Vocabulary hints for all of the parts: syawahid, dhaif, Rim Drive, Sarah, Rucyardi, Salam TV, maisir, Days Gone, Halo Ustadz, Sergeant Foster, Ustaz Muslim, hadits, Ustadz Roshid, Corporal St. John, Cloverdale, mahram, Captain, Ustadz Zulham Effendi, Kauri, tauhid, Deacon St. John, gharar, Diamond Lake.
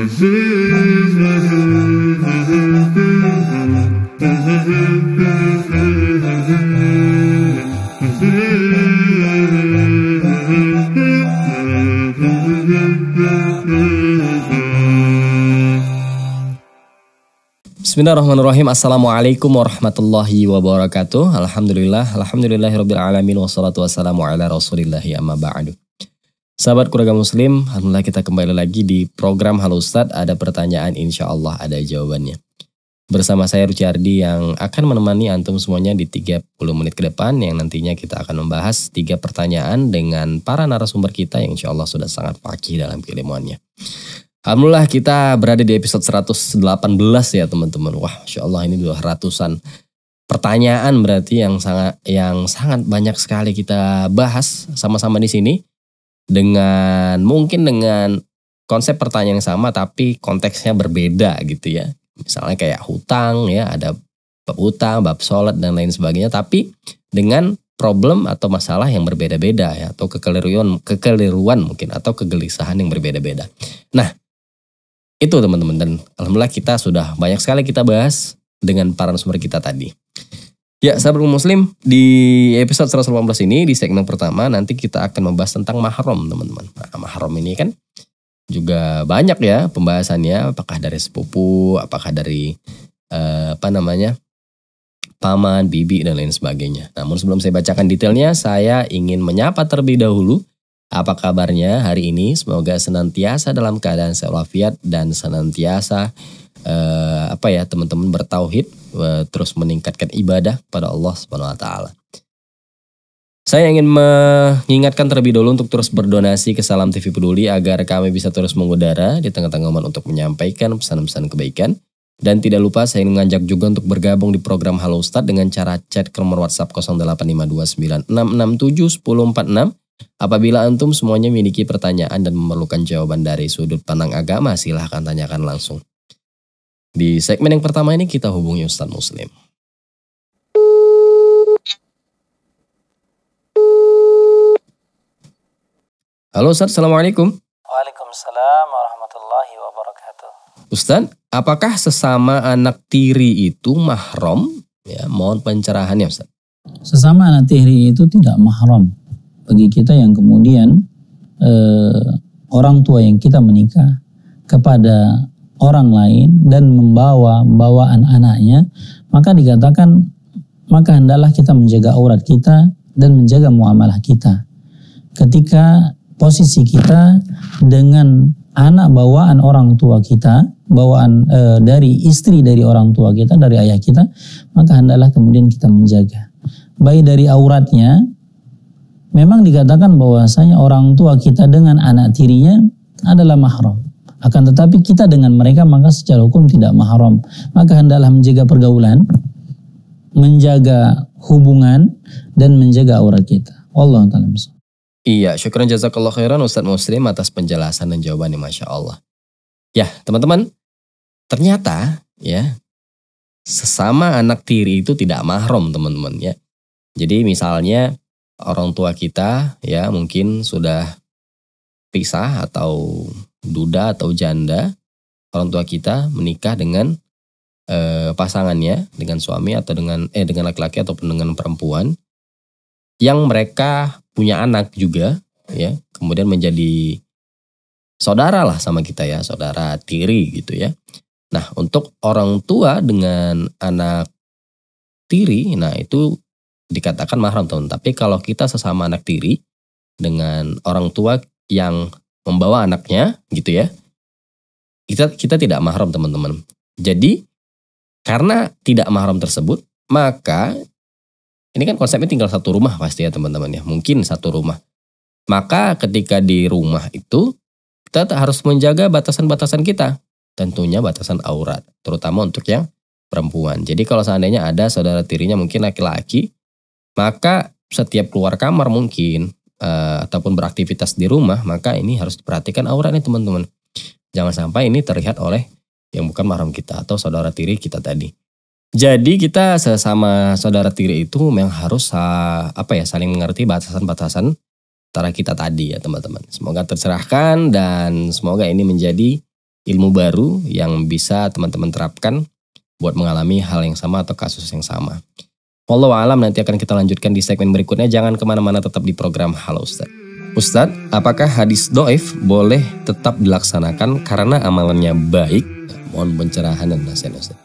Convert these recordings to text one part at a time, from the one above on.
Bismillahirrahmanirrahim. Assalamualaikum warahmatullahi wabarakatuh. Alhamdulillah, alhamdulillahirrabbilalamin. Wassalatu wassalamu ala rasulillahi amma ba'du. Sahabat keluarga muslim, alhamdulillah kita kembali lagi di program Halo Ustadz. Ada pertanyaan, insya Allah ada jawabannya. Bersama saya Rucyardi yang akan menemani antum semuanya di 30 menit ke depan, yang nantinya kita akan membahas 3 pertanyaan dengan para narasumber kita yang insya Allah sudah sangat pakih dalam keilmuannya. Alhamdulillah kita berada di episode 118 ya teman-teman. Wah, insya Allah ini 200-an pertanyaan berarti yang sangat banyak sekali kita bahas sama-sama di sini dengan mungkin dengan konsep pertanyaan yang sama tapi konteksnya berbeda gitu ya. Misalnya kayak hutang ya, ada bab hutang, bab sholat dan lain sebagainya, tapi dengan problem atau masalah yang berbeda-beda ya, atau kekeliruan mungkin atau kegelisahan yang berbeda-beda. Nah, itu teman-teman, dan alhamdulillah kita sudah banyak sekali kita bahas dengan para narasumber kita tadi. Ya, sahabat muslim, di episode 118 ini di segmen pertama nanti kita akan membahas tentang mahram, teman-teman. Nah, mahram ini kan juga banyak ya pembahasannya, apakah dari sepupu, apakah dari paman, bibi dan lain sebagainya. Namun sebelum saya bacakan detailnya, saya ingin menyapa terlebih dahulu. Apa kabarnya hari ini? Semoga senantiasa dalam keadaan sehat dan senantiasa teman-teman bertauhid, terus meningkatkan ibadah pada Allah Subhanahu wa taala. Saya ingin mengingatkan terlebih dahulu untuk terus berdonasi ke Salam TV Peduli agar kami bisa terus mengudara di tengah-tengah umat untuk menyampaikan pesan-pesan kebaikan. Dan tidak lupa saya ingin mengajak juga untuk bergabung di program Halo Ustadz dengan cara chat ke nomor WhatsApp 085296671046. Apabila antum semuanya memiliki pertanyaan dan memerlukan jawaban dari sudut pandang agama, silahkan tanyakan langsung. Di segmen yang pertama ini kita hubungi Ustadz Muslim. Halo Ustadz, Assalamualaikum. Waalaikumsalam warahmatullahi wabarakatuh. Ustadz, apakah sesama anak tiri itu mahram? Ya, mohon pencerahannya Ustadz. Sesama anak tiri itu tidak mahram bagi kita yang kemudian orang tua yang kita menikah kepada orang lain dan membawa bawaan anaknya, maka dikatakan maka hendaklah kita menjaga aurat kita dan menjaga muamalah kita ketika posisi kita dengan anak bawaan orang tua kita, bawaan dari istri dari orang tua kita, dari ayah kita, maka hendaklah kemudian kita menjaga baik dari auratnya. Memang dikatakan bahwasanya orang tua kita dengan anak tirinya adalah mahram. Akan tetapi kita dengan mereka maka secara hukum tidak mahram. Maka hendaklah menjaga pergaulan, menjaga hubungan, dan menjaga aurat kita. Wallahu ta'ala. Iya, syukran jazakallah khairan Ustadz Muslim atas penjelasan dan jawabannya, Masya Allah. Ya, teman-teman, ternyata ya sesama anak tiri itu tidak mahram, teman-teman ya. Jadi misalnya orang tua kita ya mungkin sudah pisah atau duda atau janda, orang tua kita menikah dengan pasangannya, dengan suami atau dengan laki-laki atau dengan perempuan yang mereka punya anak juga ya, kemudian menjadi saudara lah sama kita ya, saudara tiri gitu ya. Nah, untuk orang tua dengan anak tiri, nah itu dikatakan mahram teman. Tapi kalau kita sesama anak tiri dengan orang tua yang membawa anaknya gitu ya, kita tidak mahram teman-teman. Jadi karena tidak mahram tersebut, maka ini kan konsepnya tinggal satu rumah pasti ya teman-teman ya, mungkin satu rumah. Maka ketika di rumah itu kita harus menjaga batasan-batasan kita, tentunya batasan aurat, terutama untuk yang perempuan. Jadi kalau seandainya ada saudara tirinya mungkin laki-laki, maka setiap keluar kamar mungkin ataupun beraktivitas di rumah, maka ini harus diperhatikan auratnya teman-teman. Jangan sampai ini terlihat oleh yang bukan mahram kita atau saudara tiri kita tadi. Jadi kita sesama saudara tiri itu memang harus saling mengerti batasan-batasan antara kita tadi ya teman-teman. Semoga tercerahkan dan semoga ini menjadi ilmu baru yang bisa teman-teman terapkan buat mengalami hal yang sama atau kasus yang sama. Wallahu alam, nanti akan kita lanjutkan di segmen berikutnya. Jangan kemana-mana, tetap di program Halo Ustadz. Ustadz, apakah hadis do'if boleh tetap dilaksanakan karena amalannya baik? Mohon pencerahan dan nasihat Ustadz.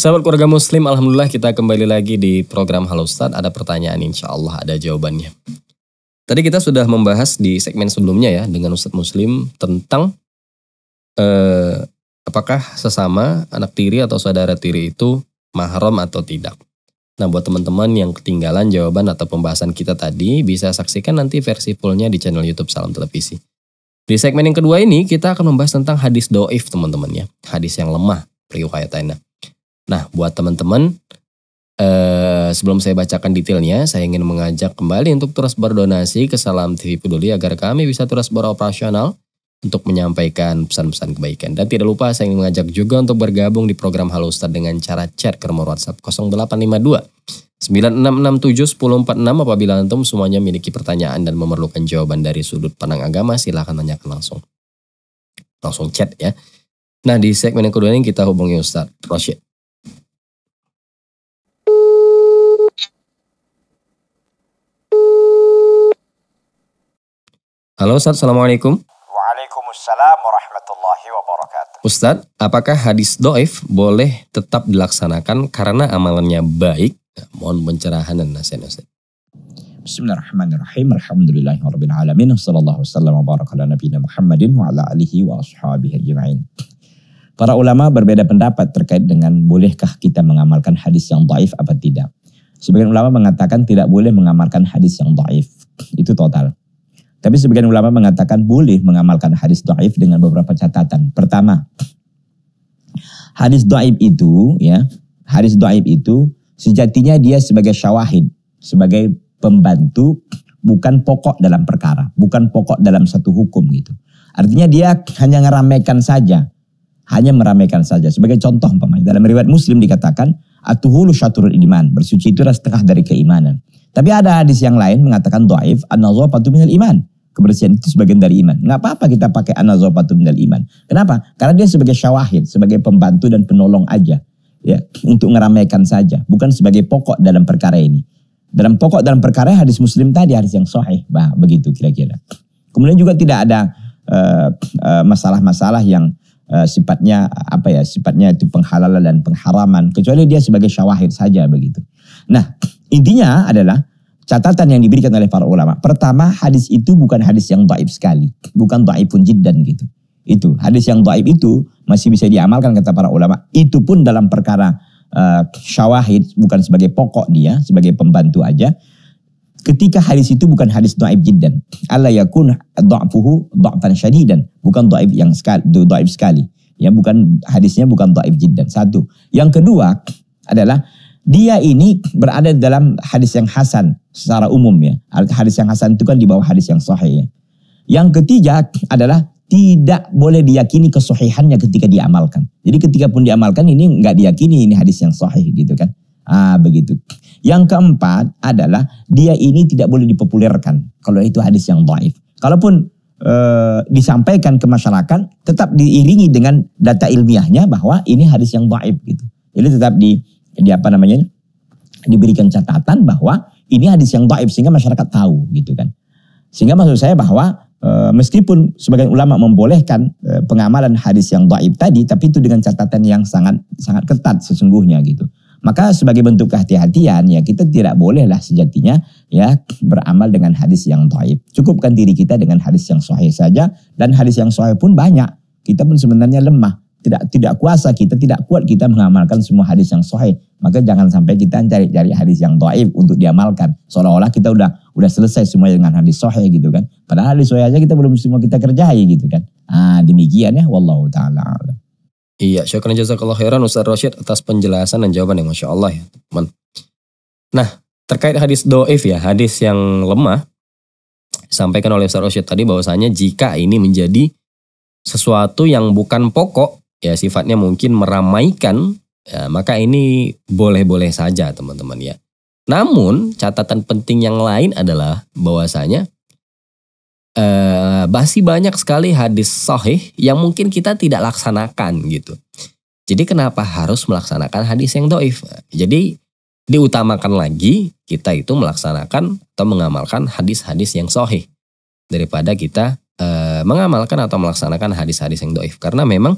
Sahabat keluarga muslim, alhamdulillah kita kembali lagi di program Halo Ustadz. Ada pertanyaan, insya Allah ada jawabannya. Tadi kita sudah membahas di segmen sebelumnya ya dengan Ustadz Muslim tentang apakah sesama anak tiri atau saudara tiri itu mahram atau tidak. Nah, buat teman-teman yang ketinggalan jawaban atau pembahasan kita tadi, bisa saksikan nanti versi fullnya di channel YouTube Salam Televisi. Di segmen yang kedua ini kita akan membahas tentang hadis do'if, teman-teman ya. Hadis yang lemah riwayatannya. Nah, buat teman-teman, sebelum saya bacakan detailnya, saya ingin mengajak kembali untuk terus berdonasi ke Salam TV Peduli agar kami bisa terus beroperasional untuk menyampaikan pesan-pesan kebaikan. Dan tidak lupa, saya ingin mengajak juga untuk bergabung di program Halo Ustadz dengan cara chat ke nomor WhatsApp 0852 9667 1046. Apabila antum semuanya memiliki pertanyaan dan memerlukan jawaban dari sudut pandang agama, silahkan tanyakan langsung. Langsung chat ya. Nah, di segmen yang kedua ini kita hubungi Ustadz Roshid. Halo Ustadz, assalamualaikum. Waalaikumsalam warahmatullahi wabarakatuh. Ustadz, apakah hadis do'if boleh tetap dilaksanakan karena amalannya baik? Mohon pencerahan dan nasihat Ustadz. Bismillahirrahmanirrahim. Alhamdulillahirrabbilalamin. Wassalallahu wasallam wa baraka ala nabiyina Muhammadin wa ala alihi wa ashabihi ajma'in. Para ulama berbeda pendapat terkait dengan bolehkah kita mengamalkan hadis yang do'if apa tidak. Sebagian ulama mengatakan tidak boleh mengamalkan hadis yang do'if. Itu total. Tapi sebagian ulama mengatakan boleh mengamalkan hadis dhaif dengan beberapa catatan. Pertama, hadis dhaif itu ya, hadis dhaif itu sejatinya dia sebagai syawahid, sebagai pembantu, bukan pokok dalam perkara, bukan pokok dalam satu hukum gitu. Artinya dia hanya meramaikan saja, hanya meramaikan saja. Sebagai contoh umpamanya dalam riwayat Muslim dikatakan atuhulu syatrul iman, bersuci itu adalah setengah dari keimanan. Tapi ada hadis yang lain mengatakan dhaif an-nazafatu minal iman. Kebersihan itu sebagian dari iman. Nggak apa-apa kita pakai an-nazafatu minal iman. Kenapa? Karena dia sebagai syawahid, sebagai pembantu dan penolong aja. Ya, untuk ngeramaikan saja. Bukan sebagai pokok dalam perkara ini. Dalam pokok dalam perkara hadis Muslim tadi, hadis yang sahih. Bah, begitu kira-kira. Kemudian juga tidak ada masalah-masalah yang sifatnya apa ya, sifatnya itu penghalalan dan pengharaman. Kecuali dia sebagai syawahid saja begitu. Nah, intinya adalah catatan yang diberikan oleh para ulama. Pertama, hadis itu bukan hadis yang dhaif sekali. Bukan dhaifun jiddan gitu. Itu, hadis yang dhaif itu masih bisa diamalkan kata para ulama. Itu pun dalam perkara syawahid, bukan sebagai pokok dia, sebagai pembantu aja. Ketika hadis itu bukan hadis dhaif jiddan. Alla yakun dha'fuhu dha'fan syadidan. Bukan dhaif yang dhaif sekali. Ya, bukan, hadisnya bukan dhaif jiddan. Satu. Yang kedua adalah dia ini berada dalam hadis yang hasan secara umum ya. Hadis yang hasan itu kan di bawah hadis yang sahih ya. Yang ketiga adalah tidak boleh diyakini kesahihannya ketika diamalkan. Jadi ketika pun diamalkan ini nggak diyakini ini hadis yang sahih gitu kan. Ah begitu. Yang keempat adalah dia ini tidak boleh dipopulerkan kalau itu hadis yang dhaif. Kalaupun disampaikan ke masyarakat tetap diiringi dengan data ilmiahnya bahwa ini hadis yang dhaif gitu. Jadi tetap diberikan catatan bahwa ini hadis yang dhaif sehingga masyarakat tahu gitu kan. Sehingga maksud saya bahwa meskipun sebagian ulama membolehkan pengamalan hadis yang dhaif tadi, tapi itu dengan catatan yang sangat sangat ketat sesungguhnya gitu. Maka sebagai bentuk kehati-hatian ya kita tidak bolehlah sejatinya ya beramal dengan hadis yang dhaif. Cukupkan diri kita dengan hadis yang sahih saja, dan hadis yang sahih pun banyak. Kita pun sebenarnya lemah. Tidak kuasa kita, tidak kuat kita mengamalkan semua hadis yang sahih. Maka jangan sampai kita cari-cari hadis yang dhaif untuk diamalkan. Seolah-olah kita udah selesai semua dengan hadis sahih gitu kan. Padahal hadis sahih aja kita belum semua kita kerjai gitu kan. Ah demikian ya, wallahu ta'ala. Iya, syukran jazakallah khairan Ustaz Roshid atas penjelasan dan jawaban yang Masya Allah ya teman. Nah, terkait hadis dhaif ya, hadis yang lemah. disampaikan oleh Ustadz Roshid tadi bahwasanya jika ini menjadi sesuatu yang bukan pokok, ya sifatnya mungkin meramaikan, ya, maka ini boleh-boleh saja teman-teman ya. Namun catatan penting yang lain adalah bahwasanya masih banyak sekali hadis sahih yang mungkin kita tidak laksanakan gitu. Jadi kenapa harus melaksanakan hadis yang dhaif? Jadi diutamakan lagi kita itu melaksanakan atau mengamalkan hadis-hadis yang sahih daripada kita mengamalkan atau melaksanakan hadis-hadis yang dhaif, karena memang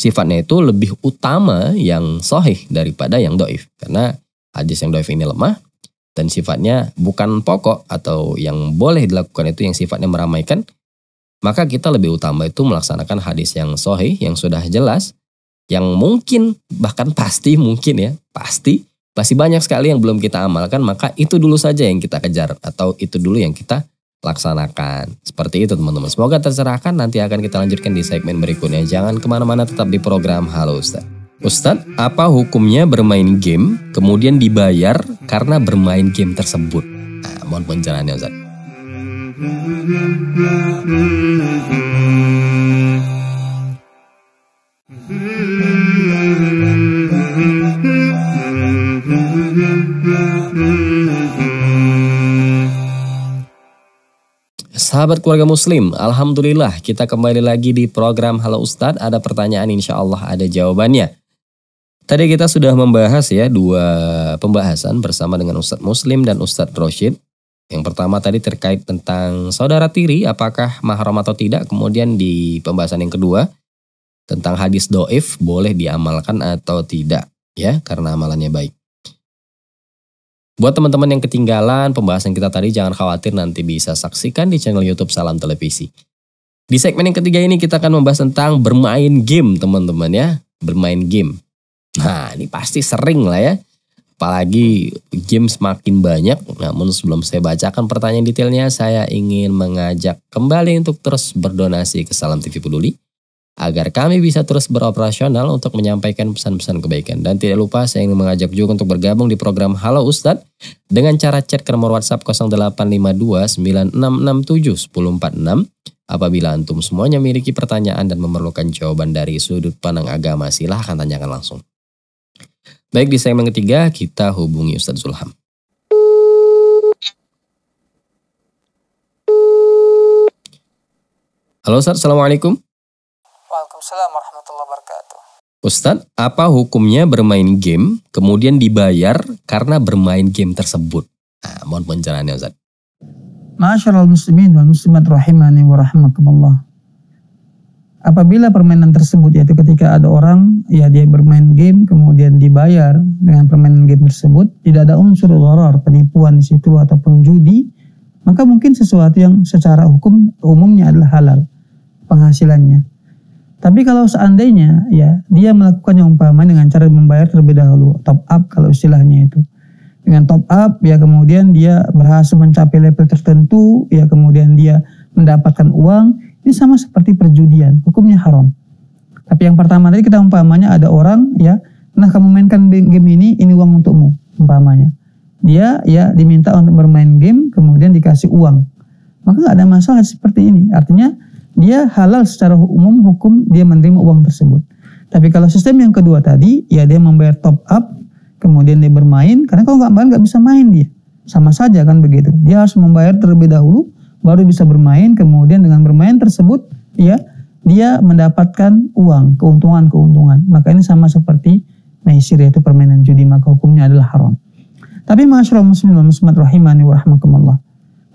sifatnya itu lebih utama yang sahih daripada yang dhaif, karena hadis yang dhaif ini lemah dan sifatnya bukan pokok atau yang boleh dilakukan itu yang sifatnya meramaikan, maka kita lebih utama itu melaksanakan hadis yang sahih yang sudah jelas, yang mungkin bahkan pasti mungkin ya pasti masih banyak sekali yang belum kita amalkan, maka itu dulu saja yang kita kejar atau itu dulu yang kita laksanakan. Seperti itu teman-teman. Semoga tercerahkan, nanti akan kita lanjutkan di segmen berikutnya. Jangan kemana-mana, tetap di program Halo Ustadz. Ustadz, apa hukumnya bermain game kemudian dibayar karena bermain game tersebut? Nah, mohon pencerahannya Ustadz. Sahabat keluarga muslim, alhamdulillah kita kembali lagi di program Halo Ustadz. Ada pertanyaan, insya Allah ada jawabannya. Tadi kita sudah membahas ya dua pembahasan bersama dengan Ustadz Muslim dan Ustadz Roshid. Yang pertama tadi terkait tentang saudara tiri, apakah mahram atau tidak. Kemudian di pembahasan yang kedua tentang hadis dhaif, boleh diamalkan atau tidak ya karena amalannya baik. Buat teman-teman yang ketinggalan pembahasan kita tadi, jangan khawatir, nanti bisa saksikan di channel YouTube Salam Televisi. Di segmen yang ketiga ini kita akan membahas tentang bermain game teman-teman ya. Bermain game. Nah ini pasti sering lah ya. Apalagi game semakin banyak. Namun sebelum saya bacakan pertanyaan detailnya, saya ingin mengajak kembali untuk terus berdonasi ke Salam TV Peduli, agar kami bisa terus beroperasional untuk menyampaikan pesan-pesan kebaikan. Dan tidak lupa saya ingin mengajak juga untuk bergabung di program Halo Ustadz dengan cara chat ke nomor WhatsApp 0852 9667 1046. Apabila antum semuanya memiliki pertanyaan dan memerlukan jawaban dari sudut pandang agama, silahkan tanyakan langsung. Baik, di segmen ketiga kita hubungi Ustadz Zulham. Halo Ustadz, assalamualaikum. Waalaikumsalam warahmatullahi wabarakatuh. Ustadz, apa hukumnya bermain game kemudian dibayar karena bermain game tersebut? Nah, mohon pencerahannya Ustadz. Ma'asyiral muslimin wal muslimat rahimani wa rahmakumullah. Apabila permainan tersebut, yaitu ketika ada orang ya dia bermain game kemudian dibayar dengan permainan game tersebut, tidak ada unsur gharar, penipuan di situ ataupun judi, maka mungkin sesuatu yang secara hukum umumnya adalah halal penghasilannya. Tapi kalau seandainya ya dia melakukannya umpama dengan cara membayar terlebih dahulu, top up kalau istilahnya itu. Dengan top up ya kemudian dia berhasil mencapai level tertentu, ya kemudian dia mendapatkan uang, ini sama seperti perjudian, hukumnya haram. Tapi yang pertama tadi kita umpamanya ada orang ya, nah kamu mainkan game ini uang untukmu umpamanya. Dia ya diminta untuk bermain game kemudian dikasih uang. Maka nggak ada masalah seperti ini, artinya dia halal secara umum hukum dia menerima uang tersebut. Tapi kalau sistem yang kedua tadi, ya dia membayar top up, kemudian dia bermain, karena kalau nggak bayar nggak bisa main dia. Sama saja kan begitu. Dia harus membayar terlebih dahulu, baru bisa bermain, kemudian dengan bermain tersebut, ya dia mendapatkan uang, keuntungan-keuntungan. Maka ini sama seperti maisir, yaitu permainan judi, maka hukumnya adalah haram. Tapi ma'asyiral muslimin wal muslimat rahimani wa rahmakumullah.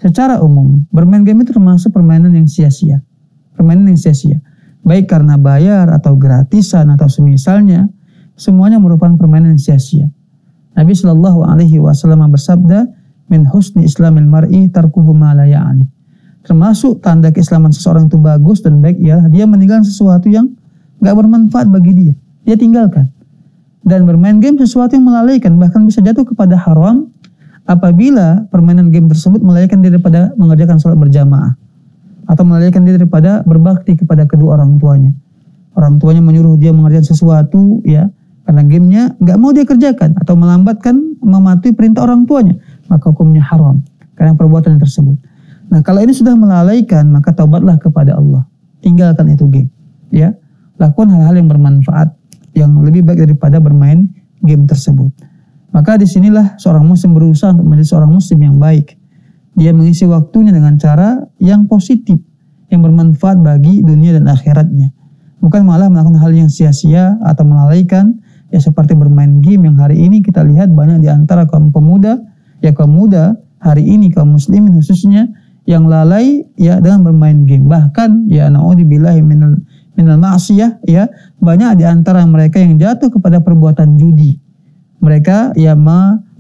Secara umum, bermain game itu termasuk permainan yang sia-sia. Permainan yang sia-sia, baik karena bayar atau gratisan atau semisalnya, semuanya merupakan permainan yang sia-sia. Nabi Shallallahu Alaihi Wasallam bersabda, "Min husni islamil mar'i tarkuhu ma la ya'ni." Termasuk tanda keislaman seseorang itu bagus dan baik ialah dia meninggalkan sesuatu yang gak bermanfaat bagi dia. Dia tinggalkan. Dan bermain game sesuatu yang melalaikan, bahkan bisa jatuh kepada haram apabila permainan game tersebut melalaikan dia daripada mengerjakan sholat berjamaah, atau melalaikan dia daripada berbakti kepada kedua orang tuanya. Orang tuanya menyuruh dia mengerjakan sesuatu, ya, karena gamenya nggak mau dia kerjakan, atau melambatkan mematuhi perintah orang tuanya, maka hukumnya haram karena perbuatan tersebut. Nah, kalau ini sudah melalaikan, maka taubatlah kepada Allah. Tinggalkan itu game, ya. Lakukan hal-hal yang bermanfaat, yang lebih baik daripada bermain game tersebut. Maka disinilah seorang muslim berusaha untuk menjadi seorang muslim yang baik. Dia mengisi waktunya dengan cara yang positif, yang bermanfaat bagi dunia dan akhiratnya. Bukan malah melakukan hal yang sia-sia atau melalaikan, ya, seperti bermain game yang hari ini kita lihat banyak di antara kaum pemuda, ya, kaum muda hari ini, kaum muslimin khususnya yang lalai, ya, dengan bermain game. Bahkan, ya, na'udzubillahi minal ma'asiyah, ya, banyak di antara mereka yang jatuh kepada perbuatan judi. Mereka, ya,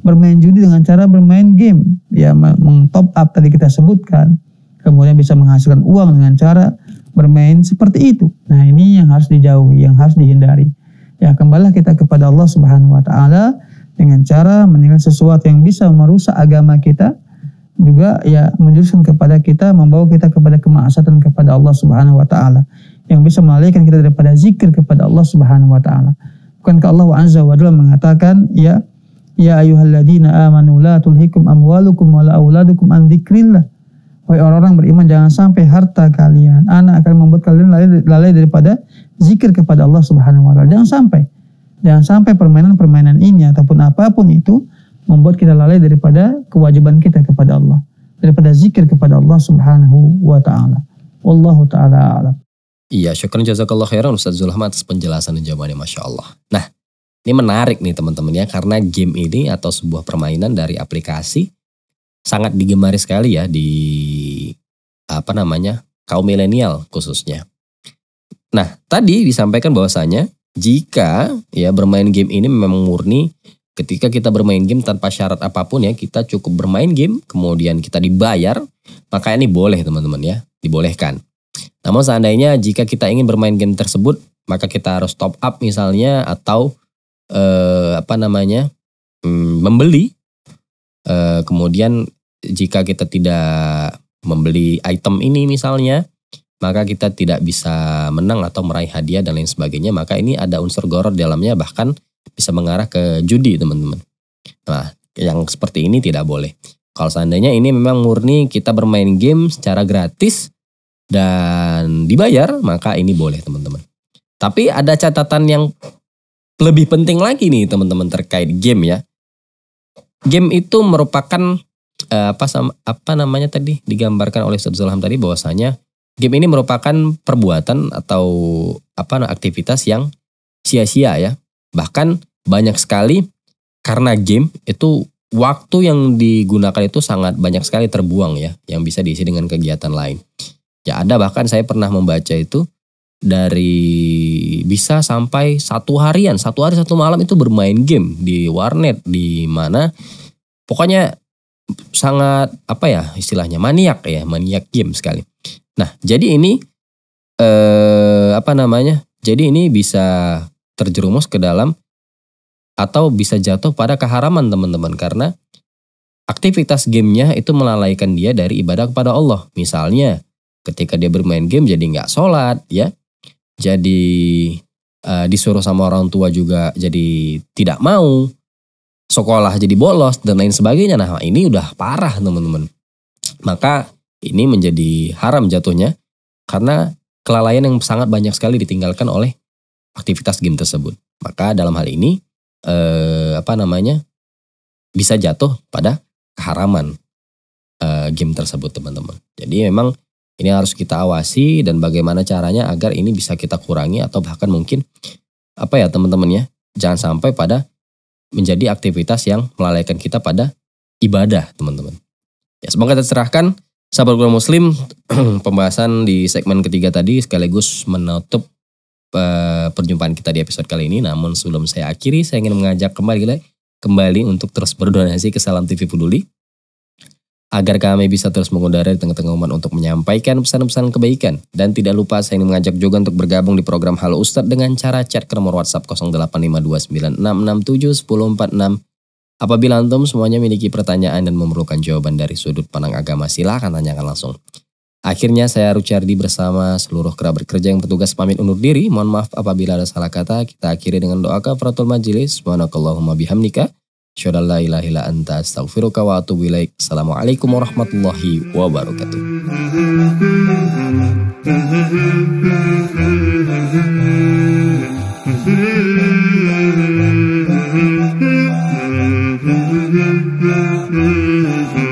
bermain judi dengan cara bermain game, ya, meng-top up tadi kita sebutkan, kemudian bisa menghasilkan uang dengan cara bermain seperti itu. Nah, ini yang harus dijauhi, yang harus dihindari. Ya, kembalilah kita kepada Allah Subhanahu wa Ta'ala dengan cara meninggalkan sesuatu yang bisa merusak agama kita, juga, ya, menjuruskan kepada kita, membawa kita kepada kemaksiatan kepada Allah Subhanahu wa Ta'ala, yang bisa melalaikan kita daripada zikir kepada Allah Subhanahu wa Ta'ala. Bukankah Allah Azza wa Jalla mengatakan, ya, ya ayyuhalladzina amanu la tulhikum amwalukum wa la auladukum an dzikrillah. Wahai orang-orang beriman, jangan sampai harta kalian, anak akan membuat kalian lalai daripada zikir kepada Allah Subhanahu wa Ta'ala. Jangan sampai permainan-permainan ini ataupun apapun itu membuat kita lalai daripada kewajiban kita kepada Allah, daripada zikir kepada Allah Subhanahu wa Ta'ala. Wallahu ta'ala a'lam. Iya, syukran jazakallah khairan Ustaz Zulham atas penjelasan dan jawabannya, Masya Allah. Nah, ini menarik nih teman-teman ya, karena game ini atau sebuah permainan dari aplikasi sangat digemari sekali ya di kaum milenial khususnya. Nah, tadi disampaikan bahwasanya jika ya bermain game ini memang murni ketika kita bermain game tanpa syarat apapun ya, kita cukup bermain game kemudian kita dibayar, maka ini boleh teman-teman ya, dibolehkan. Namun seandainya jika kita ingin bermain game tersebut, maka kita harus top up misalnya atau membeli. Kemudian jika kita tidak membeli item ini misalnya, maka kita tidak bisa menang atau meraih hadiah dan lain sebagainya. Maka ini ada unsur goror di dalamnya, bahkan bisa mengarah ke judi teman-teman. Nah, yang seperti ini tidak boleh. Kalau seandainya ini memang murni kita bermain game secara gratis dan dibayar, maka ini boleh teman-teman. Tapi ada catatan yang lebih penting lagi nih teman-teman terkait game ya. Game itu merupakan digambarkan oleh Ustadz Zulham tadi bahwasanya game ini merupakan perbuatan atau aktivitas yang sia-sia ya. Bahkan banyak sekali karena game itu waktu yang digunakan itu sangat banyak sekali terbuang ya, yang bisa diisi dengan kegiatan lain. Ya ada, bahkan saya pernah membaca itu dari bisa sampai satu hari satu malam itu bermain game di warnet, di mana pokoknya sangat maniak game sekali. Nah, jadi ini jadi ini bisa terjerumus ke dalam atau bisa jatuh pada keharaman teman-teman, karena aktivitas gamenya itu melalaikan dia dari ibadah kepada Allah. Misalnya ketika dia bermain game jadi nggak sholat ya. Jadi disuruh sama orang tua juga jadi tidak mau, sekolah jadi bolos dan lain sebagainya. Nah, ini udah parah teman-teman. Maka ini menjadi haram jatuhnya karena kelalaian yang sangat banyak sekali ditinggalkan oleh aktivitas game tersebut. Maka dalam hal ini bisa jatuh pada keharaman game tersebut teman-teman. Jadi memang ini harus kita awasi, dan bagaimana caranya agar ini bisa kita kurangi atau bahkan mungkin teman-teman ya, jangan sampai pada menjadi aktivitas yang melalaikan kita pada ibadah teman-teman. Ya, semoga tercerahkan sahabat guru muslim pembahasan di segmen ketiga tadi sekaligus menutup perjumpaan kita di episode kali ini. Namun sebelum saya akhiri, saya ingin mengajak kembali untuk terus berdonasi ke Salam TV Peduli, agar kami bisa terus mengudara di tengah-tengah umat untuk menyampaikan pesan-pesan kebaikan. Dan tidak lupa saya ingin mengajak juga untuk bergabung di program Halo Ustadz dengan cara chat ke nomor WhatsApp 085296671046. Apabila antum semuanya memiliki pertanyaan dan memerlukan jawaban dari sudut pandang agama, silahkan tanyakan langsung. Akhirnya saya Rucyardi bersama seluruh kerabat kerja yang bertugas pamit undur diri. Mohon maaf apabila ada salah kata. Kita akhiri dengan doa kafaratul majelis. Subhanakallahumma bihamdika. Syadallah ilahilah anta astaghfiruka wa atubu ilaik. Assalamualaikum warahmatullahi wabarakatuh.